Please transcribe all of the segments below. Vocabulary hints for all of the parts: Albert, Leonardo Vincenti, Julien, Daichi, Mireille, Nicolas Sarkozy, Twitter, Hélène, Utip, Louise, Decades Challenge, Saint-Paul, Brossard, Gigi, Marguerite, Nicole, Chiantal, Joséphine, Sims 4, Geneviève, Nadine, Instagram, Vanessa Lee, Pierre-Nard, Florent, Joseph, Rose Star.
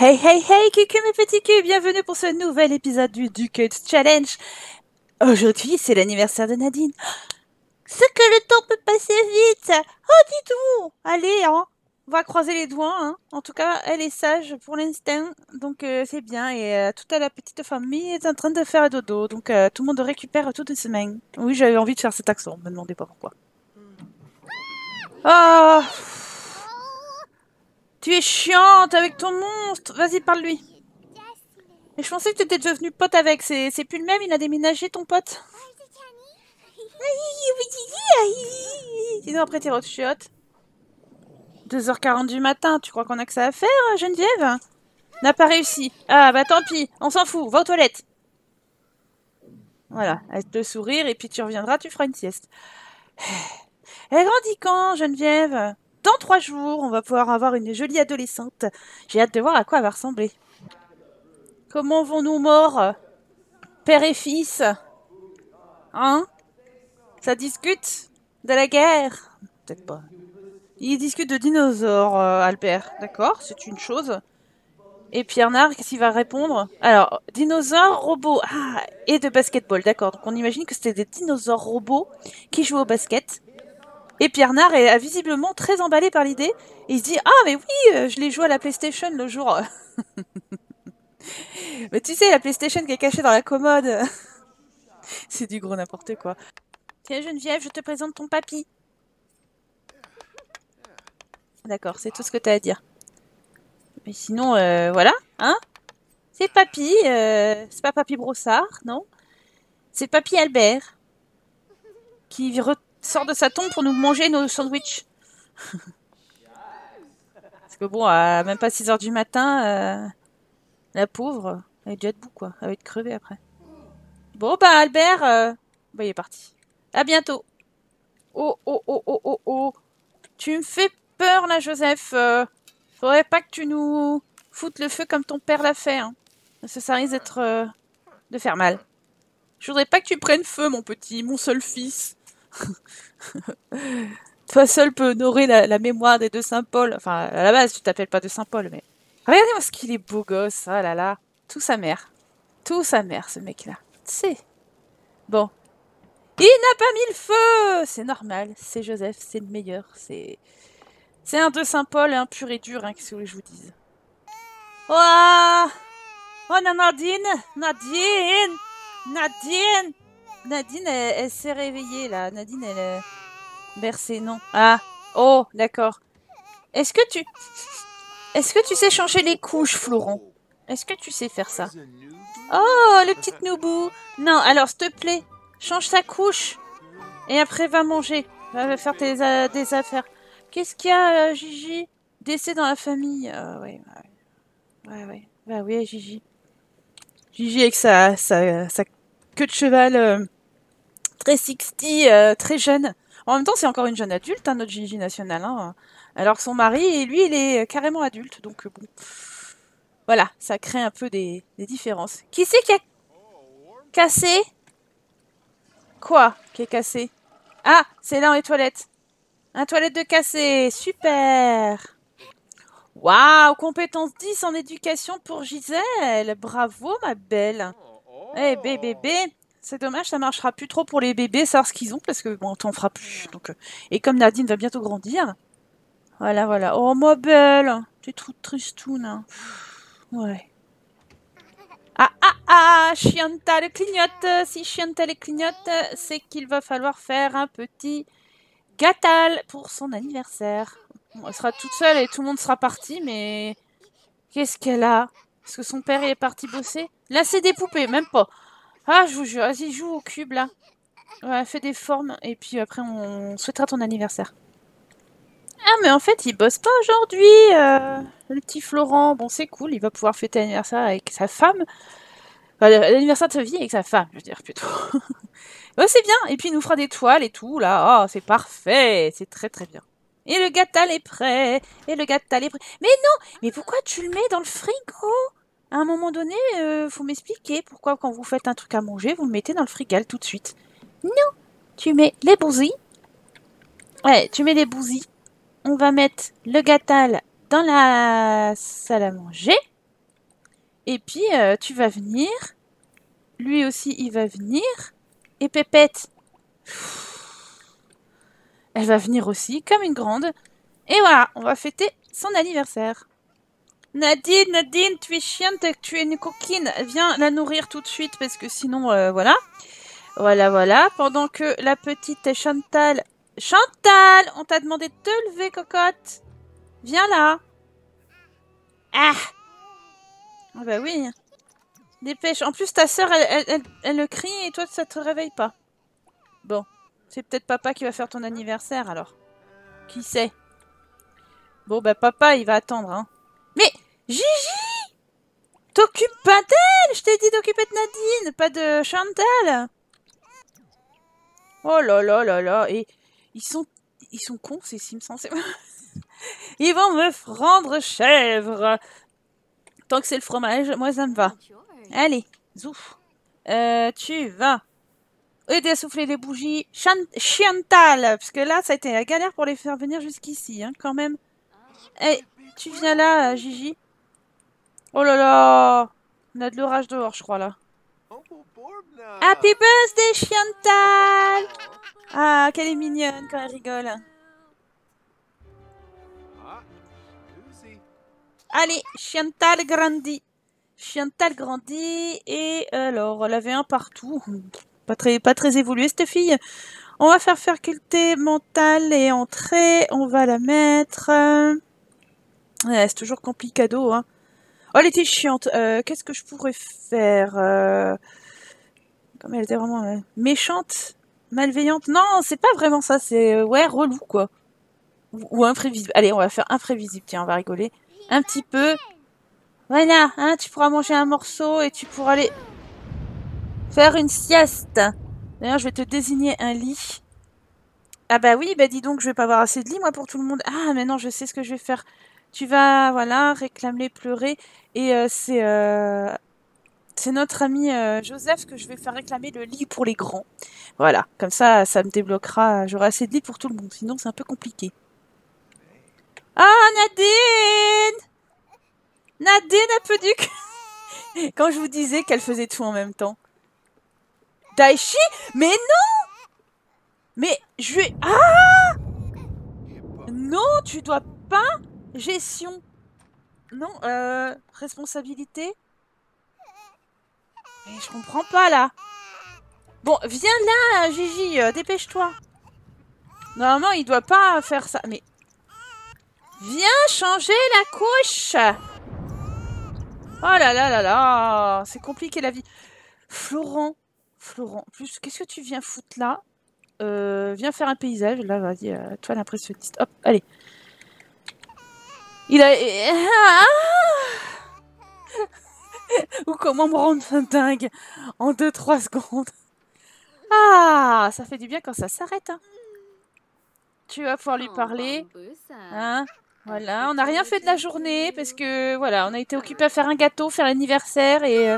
Hey hey hey, coucou mes petits culs, bienvenue pour ce nouvel épisode du Decades Challenge. Aujourd'hui, c'est l'anniversaire de Nadine. C'est que le temps peut passer vite. Oh, dis-donc. Allez, hein, on va croiser les doigts. Hein. En tout cas, elle est sage pour l'instant, donc c'est bien. Et toute la petite famille est en train de faire dodo, donc tout le monde récupère toute une semaine. Oui, j'avais envie de faire cet accent, ne me demandez pas pourquoi. Oh, tu es chiante avec ton monstre. Vas-y, parle-lui. Et je pensais que tu étais devenu pote avec. C'est plus le même, il a déménagé ton pote. Sinon après t'es chiotte. 2h40 du matin, tu crois qu'on a que ça à faire, Geneviève? N'a pas réussi. Ah bah tant pis, on s'en fout, va aux toilettes. Voilà, avec le sourire et puis tu reviendras, tu feras une sieste. Elle grandit quand, Geneviève? Dans 3 jours, on va pouvoir avoir une jolie adolescente. J'ai hâte de voir à quoi elle va ressembler. Comment vont-nous morts, père et fils? Hein? Ça discute de la guerre? Peut-être pas. Ils discutent de dinosaures, Albert. D'accord, c'est une chose. Et Pierre-Nard, qu'est-ce qu'il va répondre? Alors, dinosaures, robots, ah, et de basketball, d'accord. Donc on imagine que c'était des dinosaures robots qui jouaient au basket. Et Pierre-Nard est visiblement très emballé par l'idée. Et il se dit « Ah, mais oui, je l'ai joué à la PlayStation le jour. » Mais tu sais, la PlayStation qui est cachée dans la commode. C'est du gros n'importe quoi. Tiens, Geneviève, je te présente ton papy. D'accord, c'est tout ce que tu as à dire. Mais sinon, voilà, hein. C'est papy, c'est pas papy Brossard, non. C'est papy Albert, qui sort de sa tombe pour nous manger nos sandwichs. Parce que bon, à même pas 6h du matin, la pauvre, elle est déjà debout, quoi. Elle va être crevée après. Bon, bah Albert, bah, il est parti. À bientôt. Oh, oh, oh, oh, oh, oh. Tu me fais peur, là, Joseph. Faudrait pas que tu nous foutes le feu comme ton père l'a fait. Hein. Parce que ça risque d'être... de faire mal. Je voudrais pas que tu prennes feu, mon petit, mon seul fils. Toi seul peut honorer la mémoire des deux Saint-Paul. Enfin, à la base, tu t'appelles pas de Saint-Paul, mais... Regardez-moi ce qu'il est beau gosse, ah là là. Tout sa mère. Tout sa mère, ce mec-là. Tu sais. Bon. Il n'a pas mis le feu! C'est normal, c'est Joseph, c'est le meilleur, c'est... C'est un de Saint-Paul, un pur et dur, hein, qu'est-ce que je vous dise. Oh! Oh non, Nadine! Nadine! Nadine! Nadine, elle s'est réveillée, là. Nadine, elle est bercée, non. Ah, oh, d'accord. Est-ce que tu sais changer les couches, Florent? Est-ce que tu sais faire ça? Oh, le petit noubou. Non, alors, s'il te plaît, change ta couche. Et après, va manger. Va faire des affaires. Qu'est-ce qu'il y a, Gigi? Décès dans la famille. Ouais, ouais. Ouais, ouais. Bah oui, Gigi. Gigi avec sa queue de cheval... très 60, très jeune. En même temps, c'est encore une jeune adulte, hein, notre Gigi nationale. Hein. Alors que son mari, lui, il est carrément adulte. Donc, bon. Voilà, ça crée un peu des différences. Qui c'est qui a cassé? Quoi qui est cassé? Ah, c'est là dans les toilettes. Un toilette de cassé. Super. Waouh, compétence 10 en éducation pour Gisèle. Bravo, ma belle. Eh, hey, bébé. C'est dommage, ça marchera plus trop pour les bébés, savoir ce qu'ils ont, parce que bon, on t'en fera plus. Donc, et comme Nadine va bientôt grandir, voilà, voilà. Oh, ma belle, t'es trop tristoune. Hein. Ouais. Ah, ah, ah, Chiantal clignote. Si Chiantal clignote, c'est qu'il va falloir faire un petit gâtal pour son anniversaire. Bon, elle sera toute seule et tout le monde sera parti, mais qu'est-ce qu'elle a? Est-ce que son père est parti bosser? Là, c'est des poupées, même pas. Ah, je vous jure, vas-y, joue au cube, là. Ouais, fais des formes, et puis après, on souhaitera ton anniversaire. Ah, mais en fait, il bosse pas aujourd'hui, le petit Florent. Bon, c'est cool, il va pouvoir fêter l'anniversaire avec sa femme. Enfin, l'anniversaire de sa vie avec sa femme, je veux dire, plutôt. Ouais, c'est bien, et puis il nous fera des toiles et tout, là. Oh, c'est parfait, c'est très très bien. Et le gâtal est prêt, et le gâtal est prêt. Mais non, mais pourquoi tu le mets dans le frigo ? À un moment donné, faut m'expliquer pourquoi quand vous faites un truc à manger, vous le mettez dans le frigal tout de suite. Non, tu mets les bousilles. Ouais, tu mets les bousilles. On va mettre le gâtal dans la salle à manger. Et puis, tu vas venir. Lui aussi, il va venir. Et Pépette, elle va venir aussi, comme une grande. Et voilà, on va fêter son anniversaire. Nadine, Nadine, tu es chiante, tu es une coquine. Viens la nourrir tout de suite, parce que sinon, voilà. Voilà, voilà. Pendant que la petite Chiantal... Chiantal, on t'a demandé de te lever, cocotte. Viens là. Ah, oh bah oui. Dépêche. En plus, ta sœur, elle le crie et toi, ça te réveille pas. Bon. C'est peut-être papa qui va faire ton anniversaire, alors. Qui sait? Bon, bah papa, il va attendre, hein. Mais, Gigi! T'occupes pas d'elle! Je t'ai dit d'occuper de Nadine, pas de Chiantal! Oh là là là là! Et ils sont cons, ces Sims. Ils vont me rendre chèvre! Tant que c'est le fromage, moi ça me va. Allez, zouf. Tu vas aider à souffler les bougies. Chiantal, parce que là, ça a été la galère pour les faire venir jusqu'ici, hein, quand même. Hey, tu viens là, Gigi. Oh là là, on a de l'orage dehors, je crois, là. Happy birthday, Chiantal. Ah, qu'elle est mignonne quand elle rigole. Allez, Chiantal grandit. Chiantal grandit et alors, elle avait un partout. Pas très évoluée cette fille. On va faire faculté mentale et entrée. On va la mettre. Ouais, c'est toujours complicado. Hein. Oh, elle était chiante. Qu'est-ce que je pourrais faire comme elle était vraiment méchante, malveillante. Non, c'est pas vraiment ça. C'est ouais, relou quoi. Ou imprévisible. Allez, on va faire imprévisible. Tiens, on va rigoler. Un petit peu. Voilà, hein, tu pourras manger un morceau et tu pourras aller faire une sieste. D'ailleurs, je vais te désigner un lit. Ah bah oui, bah dis donc, je vais pas avoir assez de lit, moi, pour tout le monde. Ah, mais non, je sais ce que je vais faire. Tu vas, voilà, réclamer, pleurer. Et c'est notre ami Joseph que je vais faire réclamer le lit pour les grands. Voilà, comme ça, ça me débloquera. J'aurai assez de lit pour tout le monde, sinon c'est un peu compliqué. Ah, Nadine! Nadine, un peu du cul. Quand je vous disais qu'elle faisait tout en même temps. Daichi? Mais non! Mais je vais... Ah! Non, tu dois pas... Gestion. Non, responsabilité. Mais je comprends pas, là. Bon, viens là, Gigi. Dépêche-toi. Normalement, il doit pas faire ça. Mais... Viens changer la couche. Oh là là là là. C'est compliqué la vie. Florent. Plus, qu'est-ce que tu viens foutre là? Viens faire un paysage. Là, vas-y, toi l'impressionniste. Hop, allez. Il a... Ou comment me rendre dingue en 2-3 secondes. Ah, ça fait du bien quand ça s'arrête. Hein. Tu vas pouvoir lui parler. Hein. Voilà, on n'a rien fait de la journée parce que voilà, on a été occupé à faire un gâteau, faire l'anniversaire et.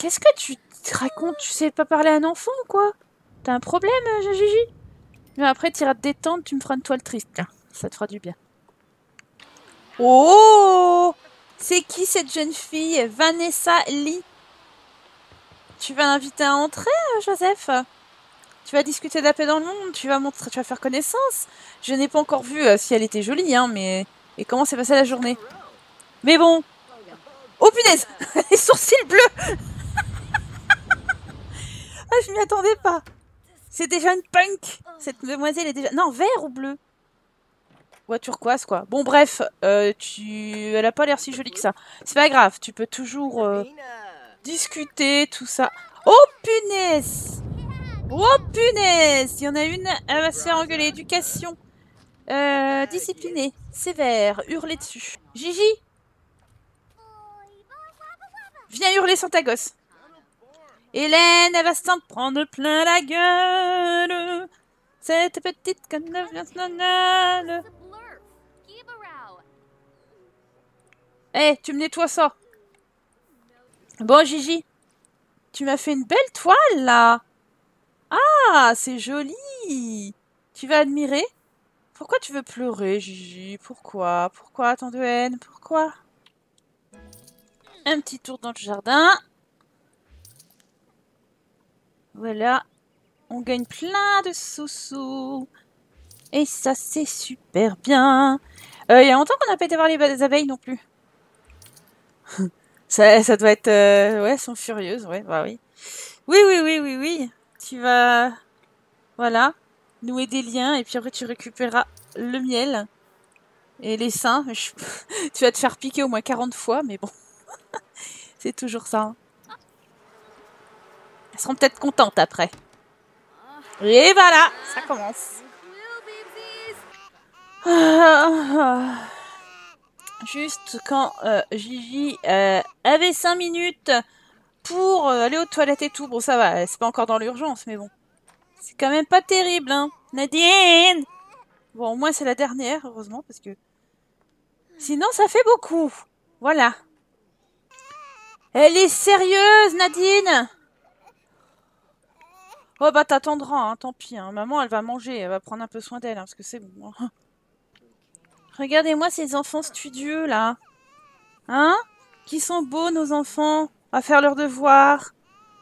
Qu'est-ce que tu te racontes? Tu sais pas parler à un enfant ou quoi? T'as un problème, Gigi? Mais après, tu iras te détendre, tu me feras une toile triste. Tiens, ça te fera du bien. Oh! C'est qui cette jeune fille? Vanessa Lee. Tu vas l'inviter à entrer, Joseph? Tu vas discuter de la paix dans le monde, tu vas faire connaissance. Je n'ai pas encore vu si elle était jolie, hein, mais... Et comment s'est passée la journée? Mais bon... Oh punaise! Les sourcils bleus! Ah, je m'y attendais pas. C'est déjà une punk. Cette demoiselle est déjà... Non, vert ou bleu? Ouais, turquoise, quoi. Bon, bref, elle a pas l'air si jolie que ça. C'est pas grave, tu peux toujours discuter, tout ça. Oh punaise! Oh punaise! Il y en a une, elle va se faire engueuler. Éducation. Disciplinée. Sévère. Hurler dessus. Gigi! Viens hurler sans ta gosse. Hélène, elle va s'en prendre plein la gueule. Cette petite conne nationale. Eh, tu me nettoies ça. Bon, Gigi. Tu m'as fait une belle toile, là. Ah, c'est joli. Tu vas admirer? Pourquoi tu veux pleurer, Gigi? Pourquoi? Pourquoi tant de haine? Pourquoi? Un petit tour dans le jardin. Voilà. On gagne plein de sous-sous. Et ça, c'est super bien. Il y a longtemps qu'on n'a pas été voir les abeilles non plus. Ça doit être... ouais, elles sont furieuses. Ouais, bah oui. Oui. Tu vas... Voilà. Nouer des liens. Et puis après, tu récupéreras le miel. Et les seins. Tu vas te faire piquer au moins 40 fois. Mais bon. C'est toujours ça. Hein. Elles seront peut-être contentes après. Et voilà, ça commence. Juste quand Gigi avait 5 minutes pour aller aux toilettes et tout. Bon, ça va, c'est pas encore dans l'urgence, mais bon. C'est quand même pas terrible, hein. Nadine! Bon, au moins, c'est la dernière, heureusement, parce que... Sinon, ça fait beaucoup. Voilà. Elle est sérieuse, Nadine! Oh bah t'attendras, hein, tant pis. Hein. Maman, elle va manger, elle va prendre un peu soin d'elle, hein, parce que c'est bon. Hein. Regardez-moi ces enfants studieux, là. Hein? Qui sont beaux, nos enfants, à faire leurs devoirs,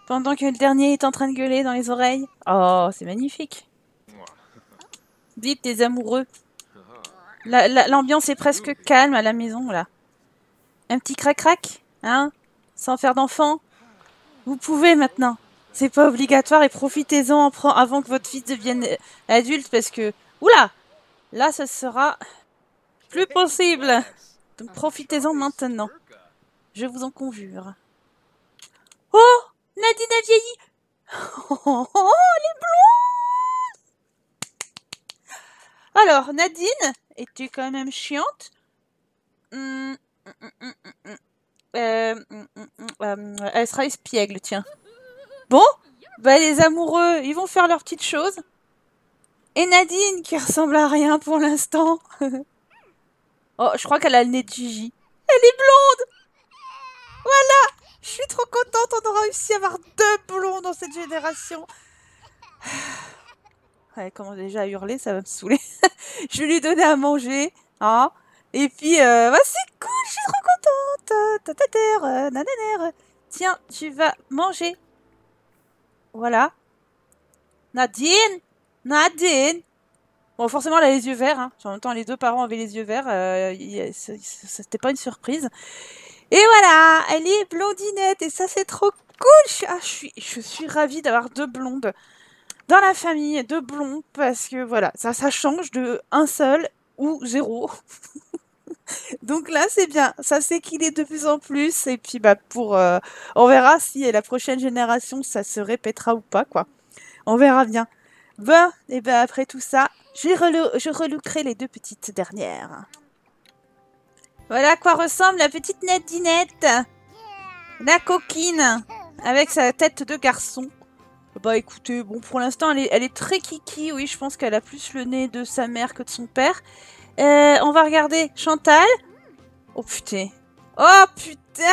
pendant que le dernier est en train de gueuler dans les oreilles. Oh, c'est magnifique. Vite, des amoureux. L'ambiance est presque calme à la maison, là. Un petit crac-crac, hein? Sans faire d'enfant. Vous pouvez, maintenant. C'est pas obligatoire et profitez-en avant que votre fils devienne adulte parce que... Oula! Là, ce sera plus possible. Donc profitez-en maintenant. Je vous en conjure. Oh! Nadine a vieilli! Oh, les blondes! Alors, Nadine, es-tu quand même chiante? Elle sera espiègle, tiens. Bon, bah les amoureux, ils vont faire leurs petites choses. Et Nadine, qui ressemble à rien pour l'instant. Oh, je crois qu'elle a le nez de Gigi. Elle est blonde! Voilà! Je suis trop contente, on aura réussi à avoir deux blondes dans cette génération. Elle commence déjà à hurler, ça va me saouler. Je vais lui donner à manger. Hein, et puis, bah, c'est cool, je suis trop contente. Tiens, tu vas manger. Voilà. Nadine. Bon, forcément, elle a les yeux verts. Hein. En même temps, les deux parents avaient les yeux verts. C'était pas une surprise. Et voilà, elle est blondinette. Et ça, c'est trop cool. Je suis ravie d'avoir deux blondes dans la famille. Deux blondes, parce que voilà, ça change de un seul ou zéro. Donc là, c'est bien. Ça s'équilibre de plus en plus. Et puis, bah, on verra si la prochaine génération, ça se répétera ou pas, quoi. On verra bien. Bon, et ben après tout ça, je relookerai les deux petites dernières. Voilà à quoi ressemble la petite Nadinette. La coquine. Avec sa tête de garçon. Bah écoutez, bon, pour l'instant, elle est très kiki. Oui, je pense qu'elle a plus le nez de sa mère que de son père. On va regarder Chiantal. Oh putain. Oh putain.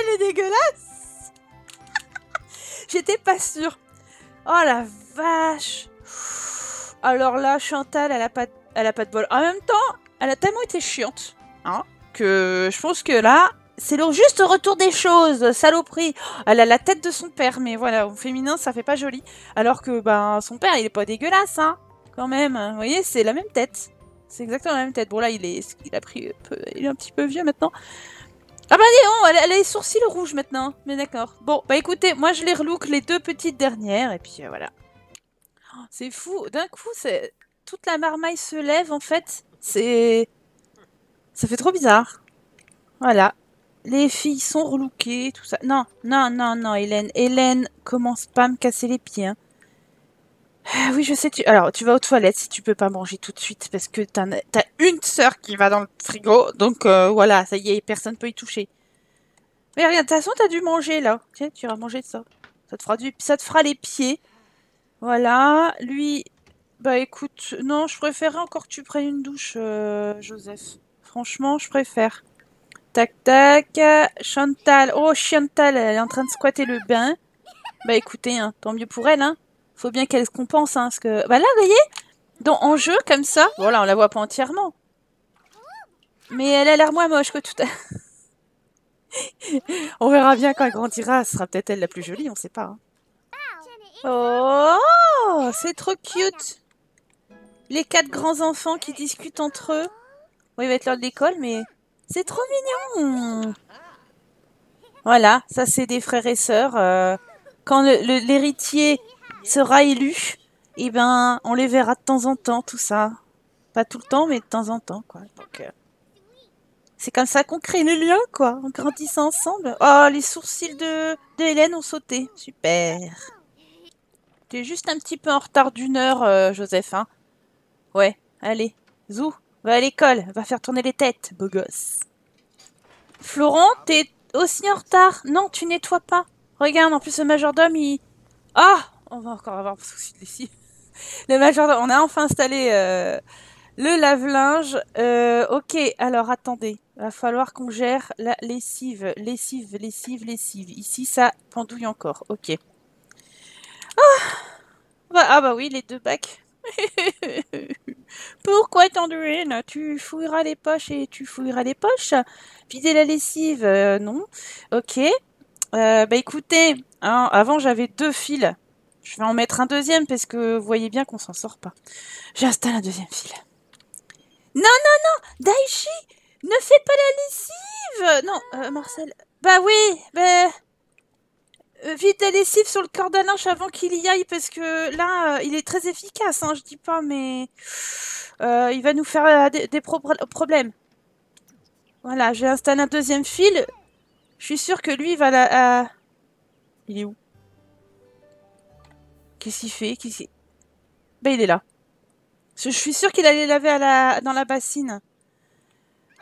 Elle est dégueulasse. J'étais pas sûre. Oh la vache. Alors là, Chiantal, elle a pas de bol. En même temps, elle a tellement été chiante, hein, que je pense que là, c'est le juste retour des choses. Saloperie. Elle a la tête de son père, mais voilà, au féminin, ça fait pas joli. Alors que ben son père, il est pas dégueulasse, hein. Quand même, vous voyez, c'est la même tête. C'est exactement la même tête. Bon, là, il est un petit peu vieux maintenant. Ah bah non, elle a les sourcils rouges maintenant. Mais d'accord. Bon, bah écoutez, moi, je les relook les deux petites dernières. Et puis, voilà. Oh, c'est fou. D'un coup, toute la marmaille se lève, en fait. Ça fait trop bizarre. Voilà. Les filles sont relookées, tout ça. Non, non, non, non, Hélène. Hélène, commence pas à me casser les pieds, hein. Oui, je sais. Alors, tu vas aux toilettes si tu peux pas manger tout de suite parce que t'as une sœur qui va dans le frigo. Donc, voilà, ça y est, personne peut y toucher. Mais regarde, de toute façon, t'as dû manger, là. Tiens, tu iras manger de ça. Ça te fera les pieds. Voilà. Lui, bah écoute, non, je préférerais encore que tu prennes une douche, Joseph. Franchement, je préfère. Tac, tac. Chiantal. Oh, Chiantal, elle est en train de squatter le bain. Bah écoutez, hein, tant mieux pour elle, hein. Faut bien qu'elle se compense, hein, parce que... Bah là, vous voyez, en jeu, comme ça... Voilà, on la voit pas entièrement. Mais elle a l'air moins moche que tout à l'heure. On verra bien quand elle grandira, ce sera peut-être elle la plus jolie, on sait pas. Hein. Oh, c'est trop cute. Les quatre grands-enfants qui discutent entre eux. Bon, il va être l'heure de l'école, mais c'est trop mignon. Voilà, ça c'est des frères et sœurs. Quand l'héritier sera élu, eh ben, on les verra de temps en temps, tout ça. Pas tout le temps, mais de temps en temps, quoi. Donc, c'est comme ça qu'on crée le lien, quoi, en grandissant ensemble. Oh, les sourcils de Hélène ont sauté. Super. Tu es juste un petit peu en retard d'une heure, Joseph. Hein. Ouais, allez. Zou, va à l'école. Va faire tourner les têtes, beau gosse. Florent, t'es aussi en retard. Non, tu nettoies pas. Regarde, en plus, le majordome, il... Ah, on va encore avoir un souci de lessive. Le majordome, on a enfin installé le lave-linge. Ok, alors, attendez. Va falloir qu'on gère la lessive. Lessive. Ici, ça pendouille encore. Ok. Ah bah oui, les deux bacs. Pourquoi t'en douines? Tu fouilleras les poches et tu fouilleras les poches. Vider la lessive, non. Ok. Bah écoutez, hein, avant j'avais deux fils. Je vais en mettre un deuxième parce que vous voyez bien qu'on s'en sort pas. J'installe un deuxième fil. Non, Daichi, ne fais pas la lessive. Non, Marcel. Bah oui, bah... Vite la lessive sur le corde à linge avant qu'il y aille, parce que là, il est très efficace, hein, je dis pas, mais il va nous faire des problèmes. Voilà, j'ai installé un deuxième fil. Je suis sûre que lui, il va la... Il est où? Qu'est-ce qu'il fait? Ben, il est là. Je suis sûre qu'il allait laver dans la bassine.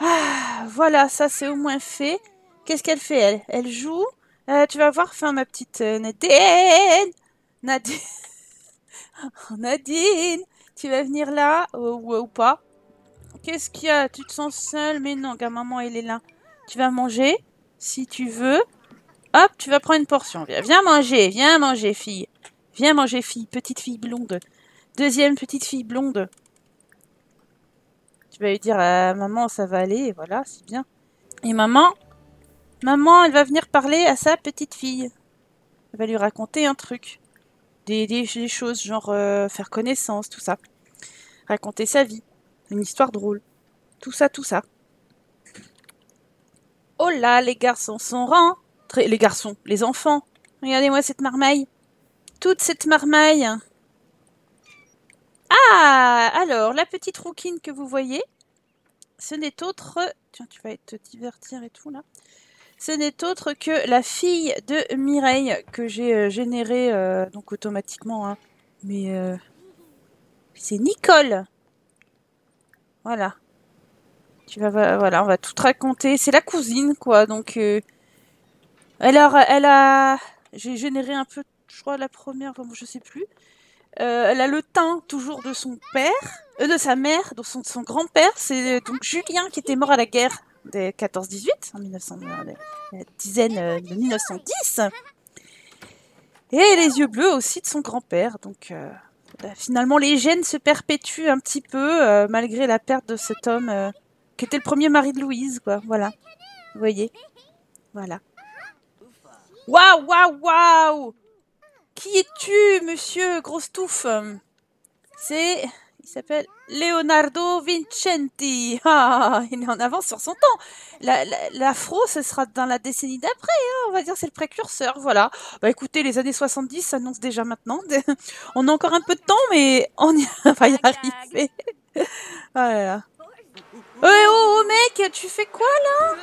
Ah, voilà, ça, c'est au moins fait. Qu'est-ce qu'elle fait, elle? Elle joue... tu vas voir, enfin, ma petite Nadine. Oh, Nadine, tu vas venir là ou pas? Qu'est-ce qu'il y a? Tu te sens seule? Mais non, gars, maman, elle est là. Tu vas manger, si tu veux. Hop, tu vas prendre une portion. Viens manger, fille. Petite fille blonde. Deuxième petite fille blonde. Tu vas lui dire, maman, ça va aller. Et voilà, c'est bien. Et maman... Maman, elle va venir parler à sa petite fille. Elle va lui raconter un truc. Des choses, genre faire connaissance, tout ça. Raconter sa vie. Une histoire drôle. Tout ça. Oh là, les garçons sont rentrés. Les enfants. Regardez-moi cette marmaille. Toute cette marmaille. Ah, alors, la petite rouquine que vous voyez, ce n'est autre... Tiens, tu vas te divertir et tout, là. Ce n'est autre que la fille de Mireille que j'ai générée donc automatiquement. Hein. Mais c'est Nicole. Voilà. Voilà, on va tout raconter. C'est la cousine, quoi. Donc, j'ai généré un peu, je crois, la première. Enfin, je sais plus. Elle a le teint toujours de son père, de sa mère, de son grand-père. C'est donc Julien qui était mort à la guerre. Des 14-18, la dizaine de 1910. Et les yeux bleus aussi de son grand-père. Donc, finalement, les gènes se perpétuent un petit peu, malgré la perte de cet homme, qui était le premier mari de Louise, quoi. Voilà. Vous voyez? Voilà. Waouh! Qui es-tu, monsieur Grostouffe? C'est... Il s'appelle Leonardo Vincenti. Ah, il est en avance sur son temps. L'afro, ce sera dans la décennie d'après. Hein, on va dire c'est le précurseur. Voilà. Bah écoutez, les années 70 s'annoncent déjà maintenant. On a encore un peu de temps, mais on va y arriver. Voilà. Oh, mec, tu fais quoi là?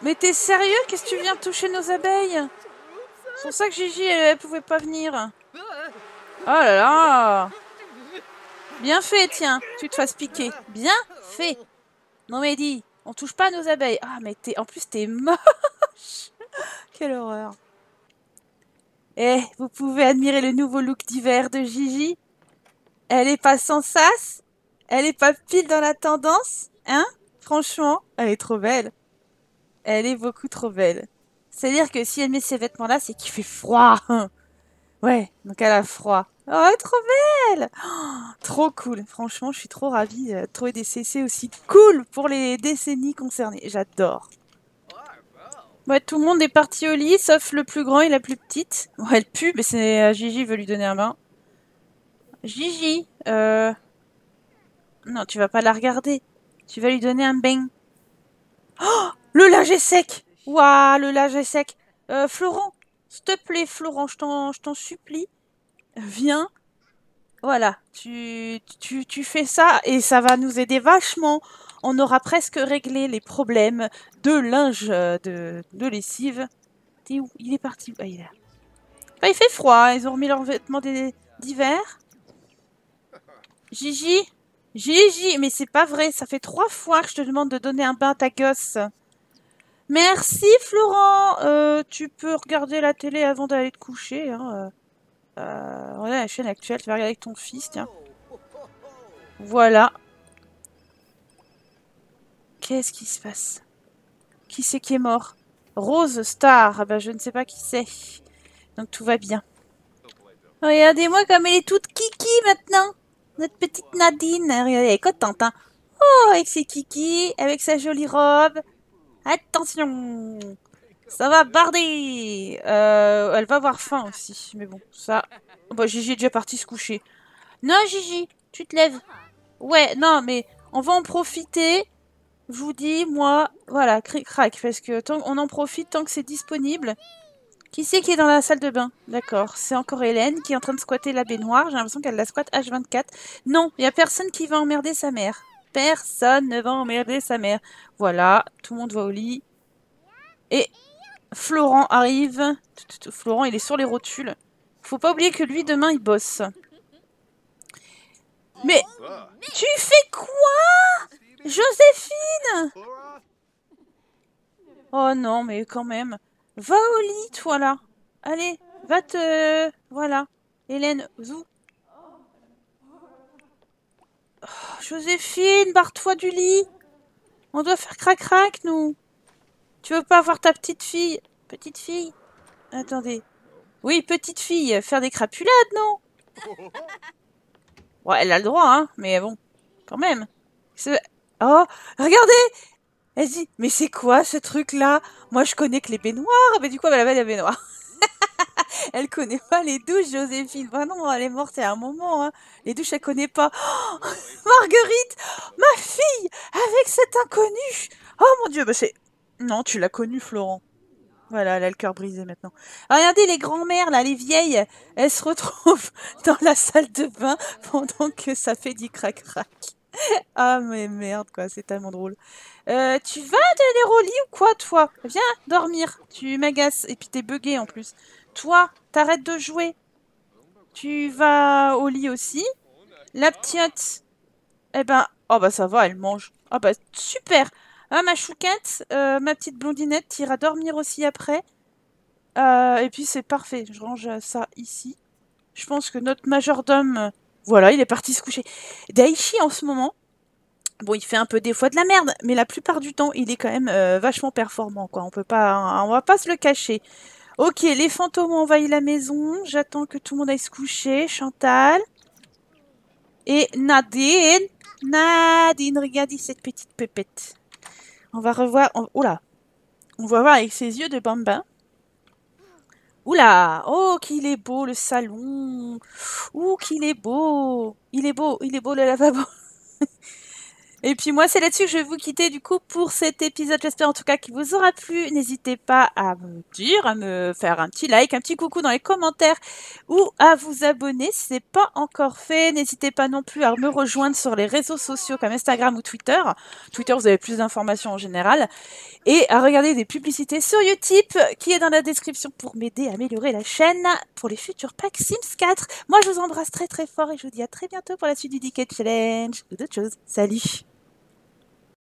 Mais t'es sérieux? Qu'est-ce que tu viens toucher nos abeilles? C'est pour ça que Gigi, elle pouvait pas venir. Oh là là! Bien fait, tiens, tu te fasses piquer. Bien fait! Non mais dis, on touche pas à nos abeilles. Ah mais en plus t'es moche! Quelle horreur! Eh, vous pouvez admirer le nouveau look d'hiver de Gigi. Elle est pas sans sas. Elle est pas pile dans la tendance. Hein? Franchement, elle est trop belle. Elle est beaucoup trop belle. C'est-à-dire que si elle met ces vêtements-là, c'est qu'il fait froid. Ouais, donc elle a froid. Oh, trop belle! Oh, trop cool. Franchement, je suis trop ravie de trouver des CC aussi cool pour les décennies concernées. J'adore. Ouais, tout le monde est parti au lit, sauf le plus grand et la plus petite. Ouais, elle pue, mais c'est Gigi veut lui donner un bain. Gigi, non, tu vas pas la regarder. Tu vas lui donner un bain. Oh, le linge est sec. Waouh, le linge est sec. Florent, s'il te plaît, Florent, je t'en supplie. Viens. Voilà, tu fais ça et ça va nous aider vachement. On aura presque réglé les problèmes de linge, de lessive. T'es où? Il est parti. Ah, il est là. Bah, il fait froid. Ils ont remis leurs vêtements d'hiver. Gigi, Gigi, mais c'est pas vrai. Ça fait 3 fois que je te demande de donner un bain à ta gosse. Merci, Florent. Tu peux regarder la télé avant d'aller te coucher. Hein. On a la chaîne actuelle. Tu vas regarder avec ton fils, tiens. Voilà. Qu'est-ce qui se passe? Qui c'est qui est mort? Rose Star. Ah ben, je ne sais pas qui c'est. Donc tout va bien. Regardez-moi comme elle est toute kiki maintenant. Notre petite Nadine. Regardez, elle est contente. Hein. Oh, avec ses kiki, avec sa jolie robe. Attention! Ça va barder. Elle va avoir faim aussi. Mais bon, ça... Bah, Gigi est déjà parti se coucher. Non, Gigi, tu te lèves. Ouais, non, mais on va en profiter. Je vous dis, moi, voilà, cric-crac, parce que tant on en profite tant que c'est disponible. Qui c'est qui est dans la salle de bain? D'accord, c'est encore Hélène qui est en train de squatter la baignoire. J'ai l'impression qu'elle la squatte H24. Non, il n'y a personne qui va emmerder sa mère. Personne ne va emmerder sa mère. Voilà, tout le monde va au lit. Et Florent arrive. Florent, il est sur les rotules. Faut pas oublier que lui, demain, il bosse. Mais tu fais quoi? Joséphine! Oh non, mais quand même. Va au lit, toi, là. Allez, va te... Voilà. Hélène, zou. Oh, Joséphine, barre-toi du lit. On doit faire crac-crac, nous. Tu veux pas voir ta petite fille? Petite fille? Attendez. Oui, petite fille. Faire des crapulades, non? Bon, elle a le droit, hein. Mais bon, quand même. Oh, regardez! Elle dit, mais c'est quoi ce truc-là? Moi, je connais que les baignoires. Mais du coup, elle avait la baignoire. Elle connaît pas les douches, Joséphine. Bah non, elle est morte à un moment. Hein. Les douches, elle connaît pas. Oh, Marguerite, ma fille, avec cet inconnu. Oh mon Dieu, bah c'est... Non, tu l'as connu, Florent. Voilà, elle a le cœur brisé maintenant. Alors, regardez les grands-mères, là, les vieilles. Elles se retrouvent dans la salle de bain pendant que ça fait du crac-crac. Ah mais merde quoi, c'est tellement drôle. Tu vas te aller au lit ou quoi toi? Viens dormir, tu m'agaces et puis t'es bugué en plus. Toi, t'arrêtes de jouer. Tu vas au lit aussi. La petite, eh ben, oh bah ça va, elle mange. Ah bah super. Ah ma chouquette, ma petite blondinette, t'iras dormir aussi après. Et puis c'est parfait, je range ça ici. Je pense que notre majordome... Voilà, il est parti se coucher. Daichi, en ce moment, bon, il fait un peu des fois de la merde, mais la plupart du temps, il est quand même vachement performant, quoi. On peut pas, on va pas se le cacher. Ok, les fantômes ont envahi la maison. J'attends que tout le monde aille se coucher. Chiantal. Et Nadine. Nadine, regardez cette petite pépette. On va revoir... Oula. On va voir avec ses yeux de bambin. Oula, oh qu'il est beau le salon. Ouh qu'il est beau. Il est beau le lavabo. Et puis moi c'est là-dessus que je vais vous quitter du coup pour cet épisode. J'espère en tout cas qu'il vous aura plu. N'hésitez pas à me dire, à me faire un petit like, un petit coucou dans les commentaires ou à vous abonner si ce n'est pas encore fait. N'hésitez pas non plus à me rejoindre sur les réseaux sociaux comme Instagram ou Twitter. Twitter vous avez plus d'informations en général. Et à regarder des publicités sur Utip qui est dans la description pour m'aider à améliorer la chaîne pour les futurs packs Sims 4. Moi je vous embrasse très fort et je vous dis à très bientôt pour la suite du Decades Challenge ou d'autres choses. Salut!